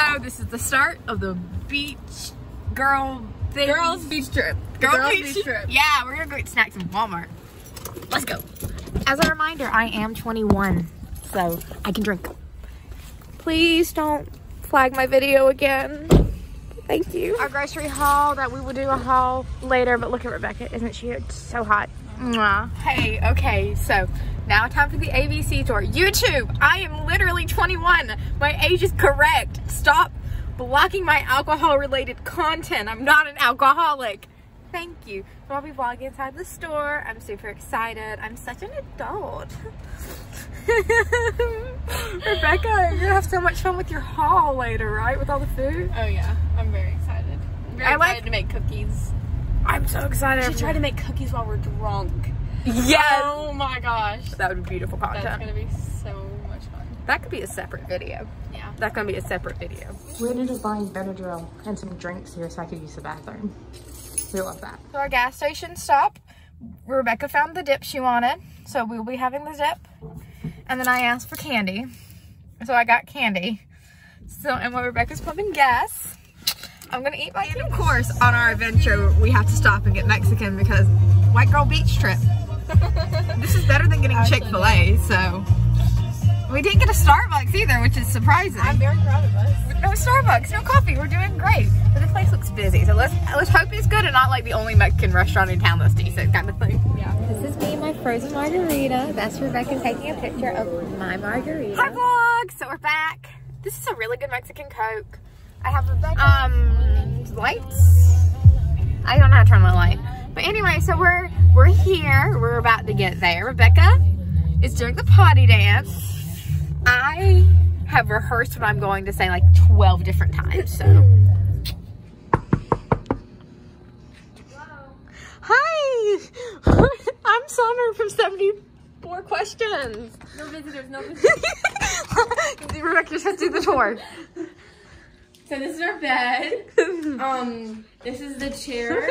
So this is the start of the beach girl thing. Girls beach trip. Girls beach trip. Yeah, we're gonna go get snacks in Walmart. Let's go. As a reminder, I am 21, so I can drink. Please don't flag my video again. Thank you. Our grocery haul that we will do a haul later, but look at Rebecca. Isn't she so hot? Mwah. Hey, okay, so now time for the ABC tour. YouTube, I am literally 21. My age is correct. Stop blocking my alcohol-related content. I'm not an alcoholic. Thank you. So I'll be vlogging inside the store. I'm super excited. I'm such an adult. Rebecca, you're gonna have so much fun with your haul later, right? With all the food? Oh yeah, I'm very excited. I'm very excited to make cookies. I'm so excited. We should try to make cookies while we're drunk. Yes! Oh my gosh. That would be beautiful content. That's gonna be so much fun. That could be a separate video. Yeah. That's gonna be a separate video. We're gonna just buy Benadryl and some drinks here so I could use the bathroom. We love that. So our gas station stop. Rebecca found the dip she wanted, so we'll be having the dip. And then I asked for candy, so I got candy. So, and while Rebecca's pumping gas, I'm gonna eat my candy. And of course, on our adventure, we have to stop and get Mexican because white girl beach trip. This is better than getting Chick-fil-A, so. We didn't get a Starbucks either, which is surprising. I'm very proud of us. No Starbucks, no coffee, we're doing great. But this place looks busy, so let's hope it's good and not like the only Mexican restaurant in town that's decent kind of thing. Yeah. This is me, my frozen margarita. That's Rebecca taking a picture of my margarita. Hi vlog, so we're back. This is a really good Mexican Coke. I have Rebecca. Lights? I don't know how to turn my light. But anyway, so we're here, we're about to get there. Rebecca is doing the potty dance. I have rehearsed what I'm going to say like 12 different times, so. Hello. Hi! I'm Summer from 74 Questions. No visitors, no visitors. Rebecca just has to do the tour. So this is our bed. This is the chair.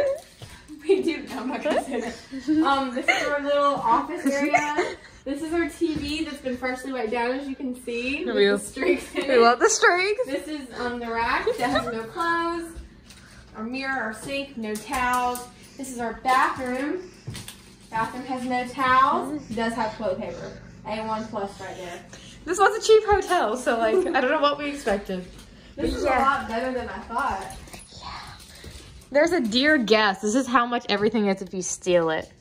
We do, no, I'm not gonna say that. This is our little office area. This is our TV that's been partially wiped down, as you can see. We love the streaks in it. We love the streaks. This is the rack that has no clothes. Our mirror, our sink, no towels. This is our bathroom. Bathroom has no towels. It does have toilet paper. A1 plus right there. This was a cheap hotel, so like I don't know what we expected. This is a lot better than I thought. Yeah. There's a dear guest. This is how much everything is if you steal it.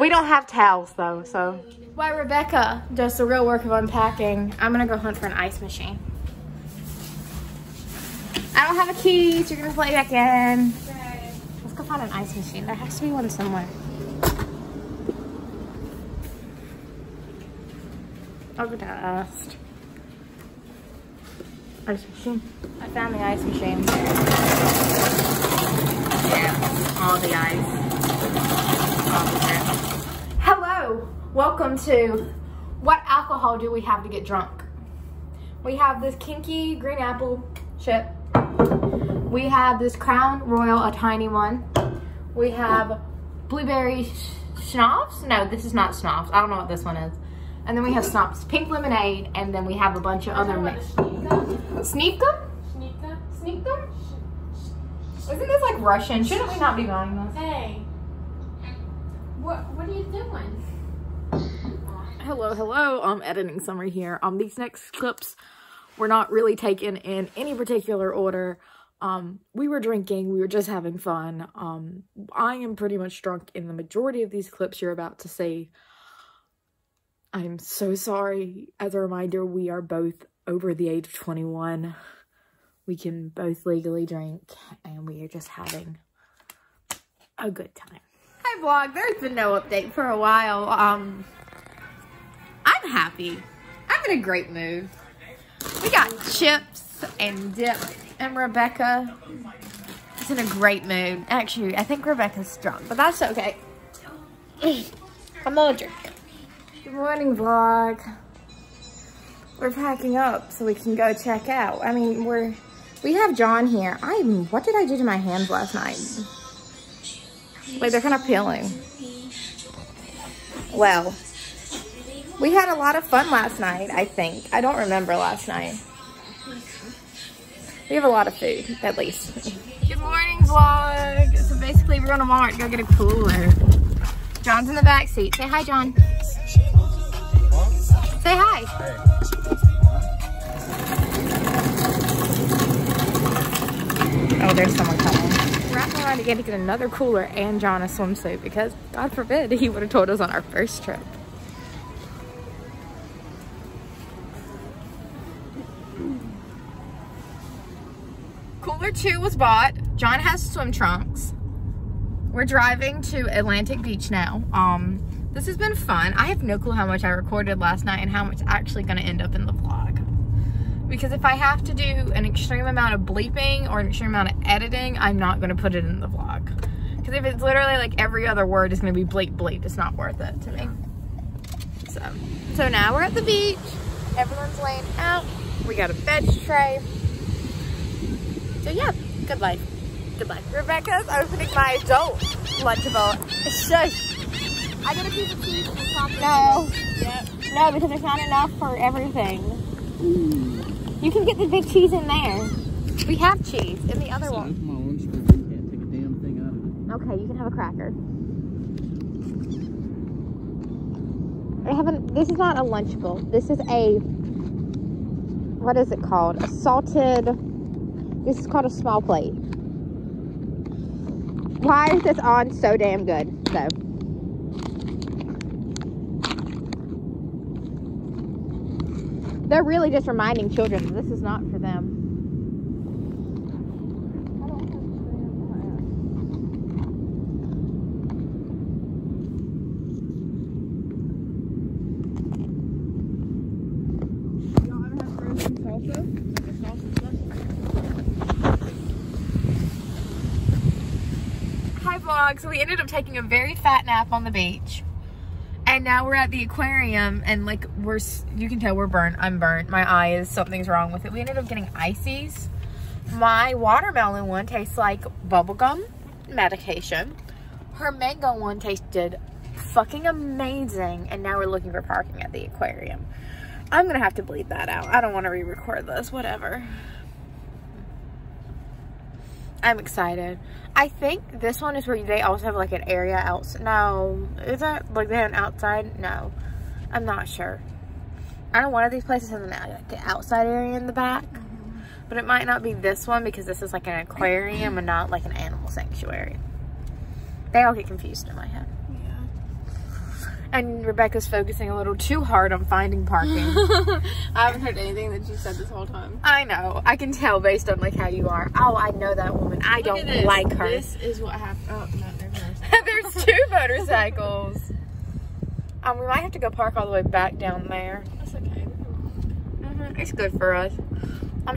We don't have towels though, so. While Rebecca does the real work of unpacking, I'm gonna go hunt for an ice machine. I don't have a key, so you're gonna play back in. Okay. Let's go find an ice machine. There has to be one somewhere. I'll go down last. Ice machine. I found the ice machine. Yeah, all the ice. All the ice. Hello, welcome to what alcohol do we have to get drunk? We have this kinky green apple chip. We have this Crown Royal, a tiny one. We have blueberry schnapps. No, this is not schnapps. I don't know what this one is. And then we have schnapps, pink lemonade, and then we have a bunch of other mix. Sneak them? Sneak them? Sneak them? Isn't this like Russian? Shouldn't we not be buying this? Hey. What are you doing? Hello. I'm editing Summer here. These next clips were not really taken in any particular order. We were drinking. We were just having fun. I am pretty much drunk in the majority of these clips you're about to see. I'm so sorry. As a reminder, we are both over the age of 21. We can both legally drink, and we are just having a good time. Hi vlog, there's been no update for a while. I'm happy. I'm in a great mood. We got chips and dip, and Rebecca is in a great mood. Actually, I think Rebecca's drunk, but that's okay. I'm all drunk. Good morning vlog. We're packing up so we can go check out. I mean, we have John here. What did I do to my hands last night? Like, they're kind of peeling. Well, we had a lot of fun last night, I think. I don't remember last night. We have a lot of food, at least. Good morning, vlog. So basically, we're going to Walmart to go get a cooler. John's in the back seat. Say hi, John. Huh? Say hi. Hey. Oh, there's someone coming. We're actually trying to get another cooler and John a swimsuit because, God forbid, he would have told us on our first trip. Cooler 2 was bought. John has swim trunks. We're driving to Atlantic Beach now. This has been fun. I have no clue how much I recorded last night and how much actually gonna end up in the vlog. Because if I have to do an extreme amount of bleeping or an extreme amount of editing, I'm not gonna put it in the vlog. Because if it's literally like every other word is gonna be bleep, bleep, it's not worth it to me. So now we're at the beach. Everyone's laying out. We got a veg tray. So yeah, good life, good life. Rebecca's opening my adult Lunchable. Shush. I got a piece of cheese and a chocolate. No. Yep. No, because there's not enough for everything. Mm. You can get the big cheese in there. We have cheese in the other one. My lunch, you can't take a damn thing out of it. Okay, you can have a cracker. This is not a Lunchable. This is a, what is it called? A salted... This is called a small plate. Why is this on so damn good, though? They're really just reminding children that this is not for them. Y'all ever have frozen salsa? Like a salsa stuff? Vlog. So we ended up taking a very fat nap on the beach, and now we're at the aquarium, and like you can tell we're burnt. I'm burnt. My eye is, something's wrong with it. We ended up getting ices. My watermelon one tastes like bubblegum medication. Her mango one tasted fucking amazing, and now we're looking for parking at the aquarium. I'm gonna have to bleep that out. I don't want to re-record this, whatever. I'm excited. I think this one is where they also have like an area outside. No, is that like they have an outside? No, I'm not sure. I know one of these places has an outside area in the back, mm-hmm. But it might not be this one because this is like an aquarium and not like an animal sanctuary. They all get confused in my head. Yeah. And Rebecca's focusing a little too hard on finding parking. I haven't heard anything that you said this whole time. I know. I can tell based on like how you are. Oh, I know that woman. I don't like her. This is what happened. Oh, no, there's two motorcycles. We might have to go park all the way back down there. That's okay. Mm-hmm. It's good for us.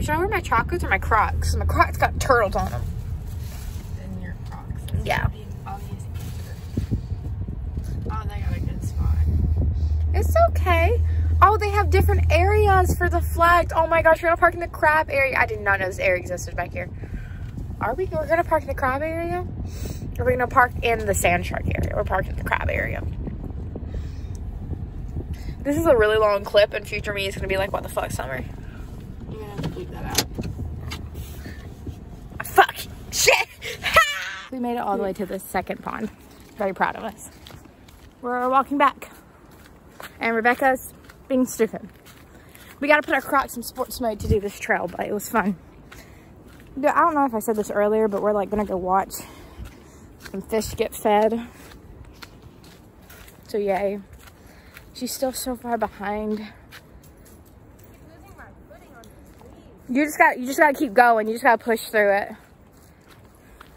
Should I wear my chacos or my Crocs? My Crocs got turtles on them. And your Crocs. Yeah. Oh, they got a good spot. It's okay. Oh, they have different areas for the flags. Oh my gosh, we're gonna park in the crab area. I did not know this area existed back here. We're gonna park in the crab area? Or we're gonna park in the sand shark area? We're parking in the crab area. This is a really long clip, and future me is gonna be like, what the fuck, Summer? I'm gonna have to bleep that out. Fuck! Shit! We made it all the way to the second pond. Very proud of us. We're walking back, and Rebecca's being stupid. We gotta put our Crocs in sports mode to do this trail, but it was fun. I don't know if I said this earlier, but we're like gonna go watch some fish get fed. So yay. She's still so far behind. I'm losing my footing on these leaves. You just gotta keep going. You just gotta push through it.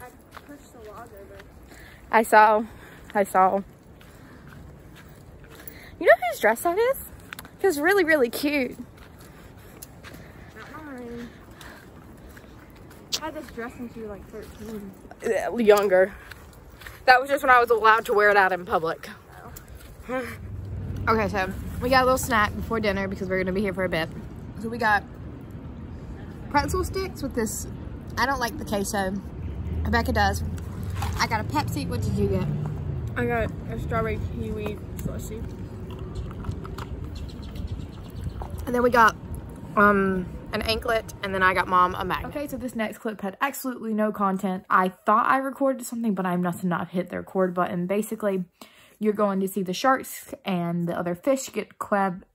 I pushed the log over. I saw. You know whose dress that is? It's really, really cute. Not mine. I had this dress since you were like 13. Younger. That was just when I was allowed to wear it out in public. Oh. Okay, so we got a little snack before dinner because we're gonna be here for a bit. So we got pretzel sticks with this. I don't like the queso. Rebecca does. I got a Pepsi. What did you get? I got a strawberry kiwi slushy. And then we got an anklet, and then I got Mom a magnet. Okay, so this next clip had absolutely no content. I thought I recorded something, but I must have not hit the record button. Basically, you're going to see the sharks and the other fish get fed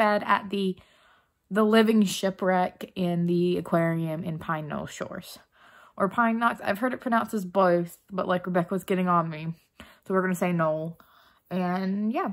at the living shipwreck in the aquarium in Pine Knoll Shores. Or Pine Knox. I've heard it pronounced as both, but like Rebecca was getting on me. So we're going to say Knoll. And yeah.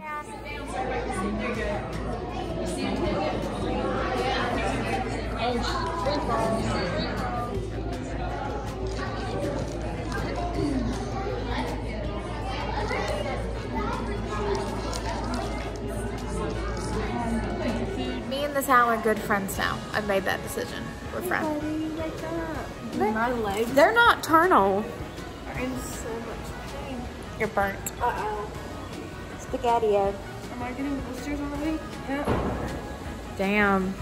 Me and the Sal are good friends now. I've made that decision. We're friends. My legs. They're nocturnal. I'm in so much pain. You're burnt. Uh-oh. Spaghetti-o. Am I getting blisters on the week? Yeah. Damn.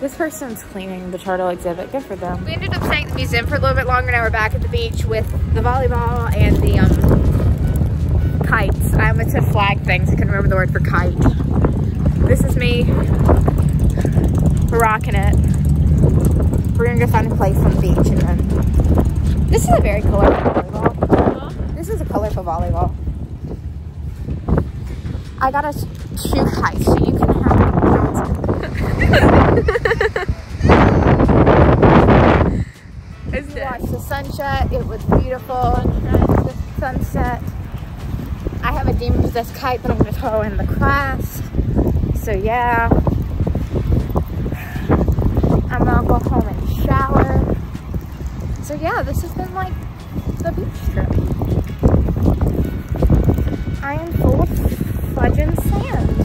This person's cleaning the turtle exhibit. Good for them. We ended up staying at the museum for a little bit longer. Now we're back at the beach with the volleyball and the kites. I went to flag things. I couldn't remember the word for kite. This is me. We're rocking it. We're gonna go find a place on the beach and then... This is a very colorful volleyball. Huh? This is a colorful volleyball. I got a shoe kite, so you can have it. It's watched the sunset. It was beautiful. The sunset. I have a demon-possessed kite that I'm going to throw in the class. So yeah. I'm going to go home and shower. So yeah, this has been like the beach trip. I am full of fudge and sand.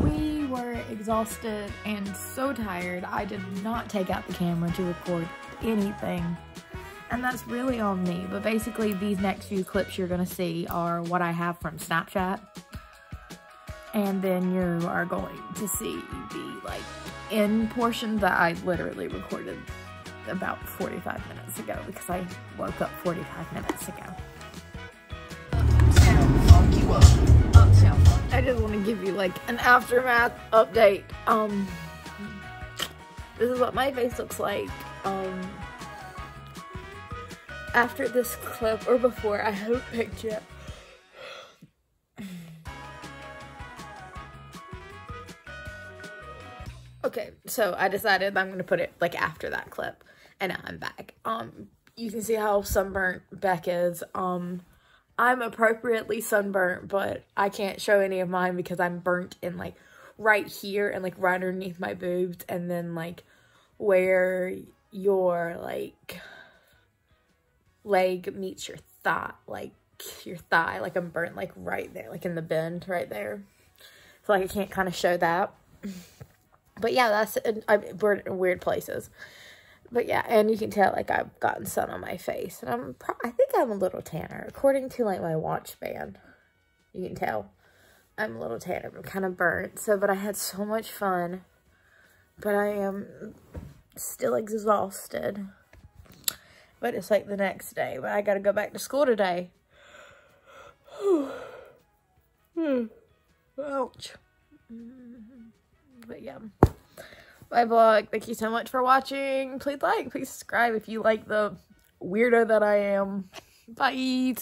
We were exhausted and so tired. I did not take out the camera to record anything. And that's really on me. But basically these next few clips you're going to see are what I have from Snapchat. And then you are going to see the like end portion that I literally recorded about 45 minutes ago because I woke up 45 minutes ago. I just want to give you like an aftermath update. This is what my face looks like. After this clip or before, I haven't picked yet. Okay, so I decided I'm gonna put it like after that clip. And now I'm back. You can see how sunburnt Beck is. I'm appropriately sunburnt, but I can't show any of mine because I'm burnt in like right here and like right underneath my boobs, and then like where your like leg meets your thigh, like I'm burnt like right there, like in the bend right there. So like I can't kind of show that. But yeah, that's, we're in weird places. But yeah, and you can tell, like, I've gotten sun on my face. And I think I'm a little tanner. According to, like, my watch band, you can tell I'm a little tanner. I'm kind of burnt. So, but I had so much fun. But I am still exhausted. But it's, like, the next day. But I got to go back to school today. Ouch. But yeah, my vlog. Thank you so much for watching. Please like, please subscribe if you like the weirdo that I am. Bye.